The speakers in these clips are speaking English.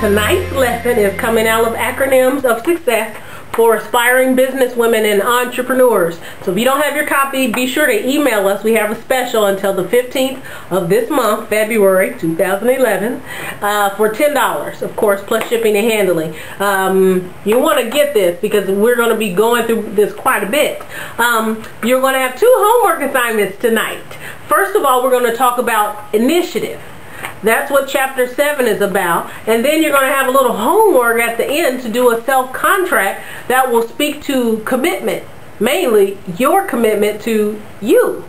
Tonight's lesson is coming out of Acronyms of Success for Aspiring Businesswomen and Entrepreneurs. So if you don't have your copy, be sure to email us. We have a special until the 15th of this month, February 2011, for $10, of course, plus shipping and handling. You want to get this because we're going to be going through this quite a bit. You're going to have two homework assignments tonight. First of all, we're going to talk about initiative. That's what Chapter 7 is about. And then you're going to have a little homework at the end to do a self-contract that will speak to commitment, mainly your commitment to you.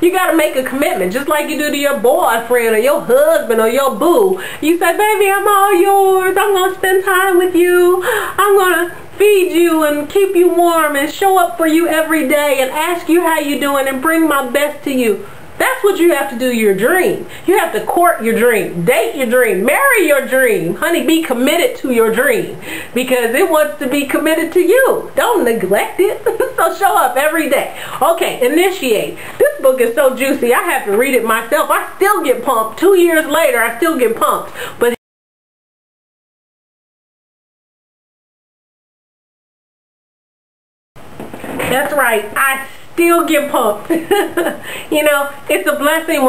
You got to make a commitment, just like you do to your boyfriend or your husband or your boo. You say, baby, I'm all yours. I'm going to spend time with you. I'm going to feed you and keep you warm and show up for you every day and ask you how you doing and bring my best to you. That's what you have to do, your dream. You have to court your dream, date your dream, marry your dream. Honey, be committed to your dream because it wants to be committed to you. Don't neglect it. So show up every day. Okay, initiate. This book is so juicy. I have to read it myself. I still get pumped. 2 years later, I still get pumped. But that's right. I still get pumped. You know, it's a blessing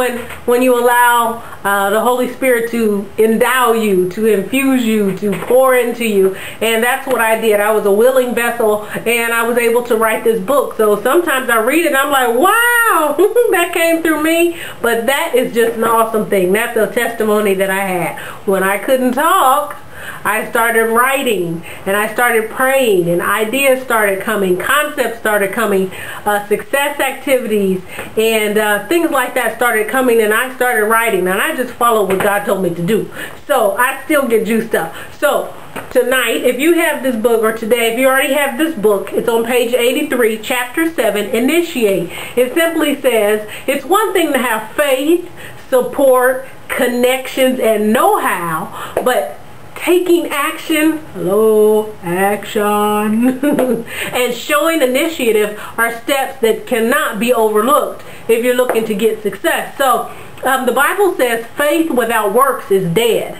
when you allow the Holy Spirit to endow you, to infuse you, to pour into you. And that's what I did. I was a willing vessel and I was able to write this book. So sometimes I read it and I'm like, wow, that came through me. But that is just an awesome thing. That's a testimony that I had. When I couldn't talk, I started writing and I started praying and ideas started coming, concepts started coming, success activities and things like that started coming, and I started writing and I just followed what God told me to do. So I still get juiced up. So tonight, if you have this book, or today, if you already have this book, it's on page 83, Chapter 7, Initiate. It simply says, it's one thing to have faith, support, connections, and know-how, but taking action, and showing initiative are steps that cannot be overlooked if you're looking to get success. So the Bible says faith without works is dead.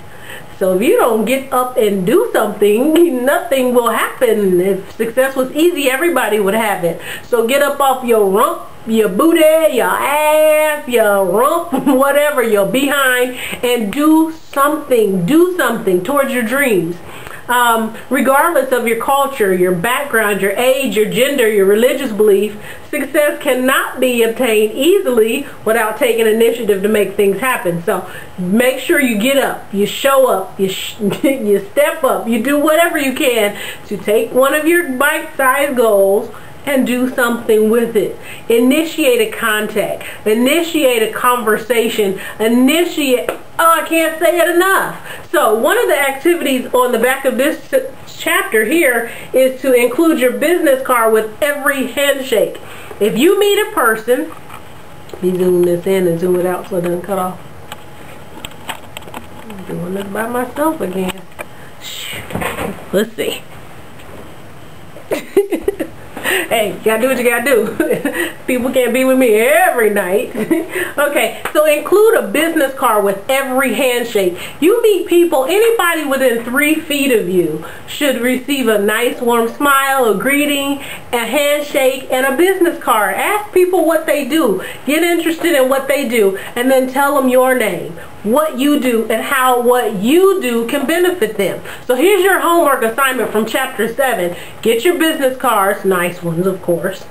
So if you don't get up and do something, nothing will happen. If success was easy, everybody would have it. So get up off your rump, your booty, your ass, your rump, whatever you're behind, and do something towards your dreams. Regardless of your culture, your background, your age, your gender, your religious belief, success cannot be obtained easily without taking initiative to make things happen. So make sure you get up, you show up, you step up, you do whatever you can to take one of your bite-sized goals and do something with it. Initiate a contact, initiate a conversation, initiate, oh, I can't say it enough. So one of the activities on the back of this chapter here is to include your business card with every handshake. If you meet a person, let me zoom this in and zoom it out so it doesn't cut off. I'm doing this by myself again. Let's see. Hey, you gotta do what you gotta do. People can't be with me every night. Okay, so include a business card with every handshake. You meet people, anybody within 3 feet of you should receive a nice warm smile, a greeting, a handshake, and a business card. Ask people what they do. Get interested in what they do, and then tell them your name, what you do, and how what you do can benefit them. So here's your homework assignment from Chapter 7. Get your business cards, nice ones of course,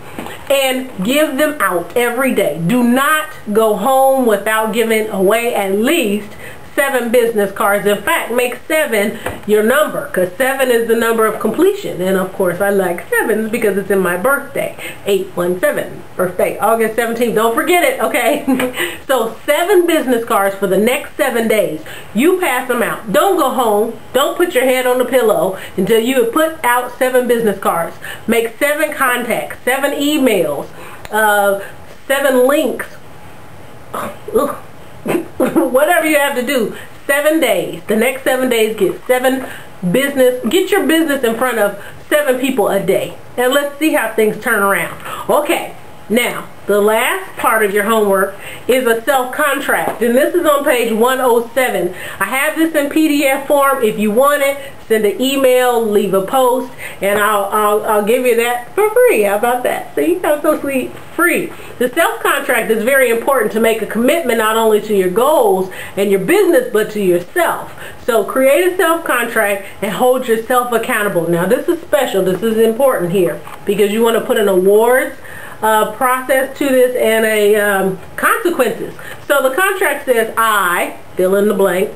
and give them out every day. Do not go home without giving away at least 7 business cards. In fact, make 7 your number, because 7 is the number of completion. And of course, I like 7s because it's in my birthday, 817, birthday, August 17th. Don't forget it, okay? So 7 business cards for the next 7 days. You pass them out. Don't go home. Don't put your head on the pillow until you have put out 7 business cards. Make 7 contacts, 7 emails, 7 links. Ugh. Whatever you have to do, 7 days. The next 7 days, get 7 business. Get your business in front of 7 people a day, and let's see how things turn around. Okay, now The last part of your homework is a self-contract, and this is on page 107. I have this in PDF form. If you want it, send an email, leave a post, and I'll give you that for free. How about that? See, I'm so sweet. Free. The self-contract is very important to make a commitment not only to your goals and your business, but to yourself. So create a self-contract and hold yourself accountable. Now, this is special. This is important here because you want to put an awards process to this and a consequences. So the contract says, I, fill in the blank,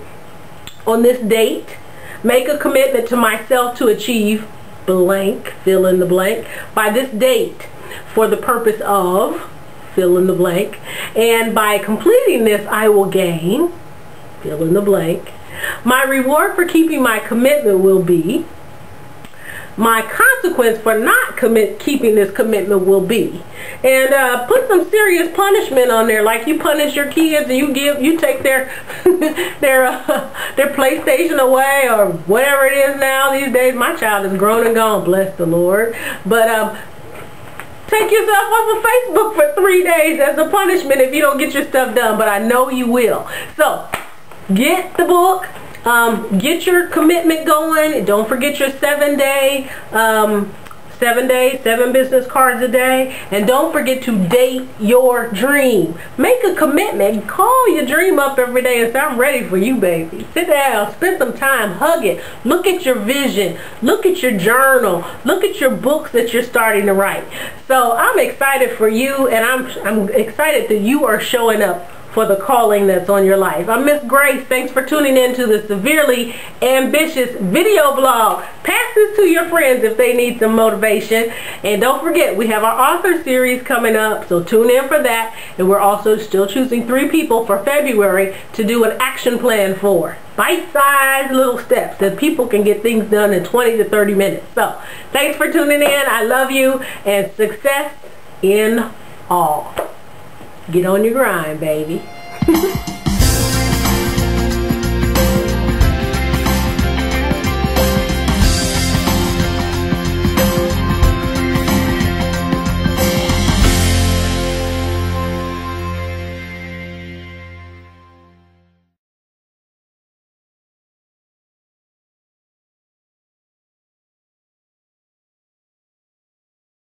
on this date, make a commitment to myself to achieve blank, fill in the blank, by this date for the purpose of, fill in the blank, and by completing this I will gain, fill in the blank. My reward for keeping my commitment will be, my consequence for not keeping this commitment will be, and put some serious punishment on there, like you punish your kids and you take their their PlayStation away or whatever it is now these days. My child is grown and gone, bless the Lord, but take yourself off of Facebook for 3 days as a punishment if you don't get your stuff done. But I know you will. So get the book. Get your commitment going. Don't forget your 7-day, 7 business cards a day. And don't forget to date your dream. Make a commitment. Call your dream up every day and say, I'm ready for you, baby. Sit down. Spend some time. Hug it. Look at your vision. Look at your journal. Look at your books that you're starting to write. So I'm excited for you, and I'm excited that you are showing up for the calling that's on your life. I'm Miss Grace. Thanks for tuning in to the Severely Ambitious video blog. Pass this to your friends if they need some motivation. And don't forget, we have our author series coming up, so tune in for that. And we're also still choosing 3 people for February to do an action plan for. Bite-sized little steps that people can get things done in 20 to 30 minutes. So, thanks for tuning in. I love you, and success in all. Get on your grind, baby.